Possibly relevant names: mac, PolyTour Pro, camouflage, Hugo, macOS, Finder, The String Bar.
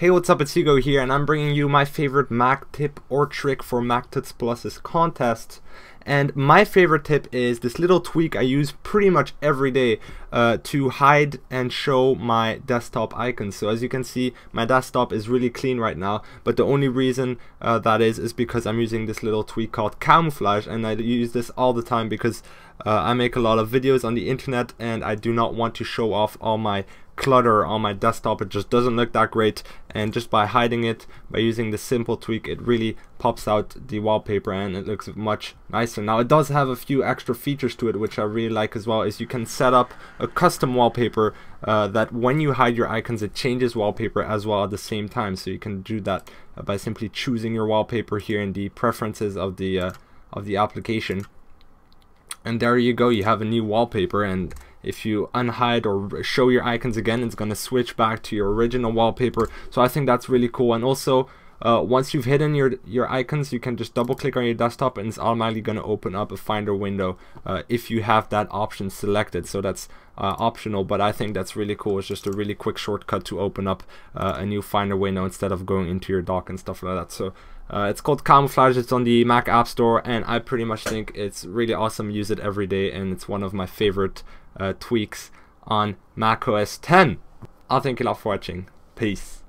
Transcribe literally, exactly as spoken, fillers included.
Hey, what's up, it's Hugo here, and I'm bringing you my favorite Mac tip or trick for Mac Tuts Plus's contest. And my favorite tip is this little tweak I use pretty much every day uh, to hide and show my desktop icons. So as you can see, my desktop is really clean right now, but the only reason uh, that is is because I'm using this little tweak called camouflage, and I use this all the time because uh, I make a lot of videos on the internet and I do not want to show off all my clutter on my desktop. It just doesn't look that great, and just by hiding it, by using this simple tweak, it really pops out the wallpaper and it looks much nicer. Now, it does have a few extra features to it which I really like as well, is you can set up a custom wallpaper uh, that when you hide your icons, it changes wallpaper as well at the same time. So you can do that uh, by simply choosing your wallpaper here in the preferences of the uh, of the application, and there you go, you have a new wallpaper. And if you unhide or show your icons again, it's going to switch back to your original wallpaper. So I think that's really cool. And also, uh, once you've hidden your, your icons, you can just double click on your desktop and it's automatically going to open up a Finder window uh, if you have that option selected. So that's uh, optional, but I think that's really cool. It's just a really quick shortcut to open up uh, a new Finder window instead of going into your dock and stuff like that. So uh, it's called Camouflage. It's on the Mac App Store, and I pretty much think it's really awesome. Use it every day, and it's one of my favorite Uh, tweaks on macOS ten. I'll thank you a lot for watching. Peace.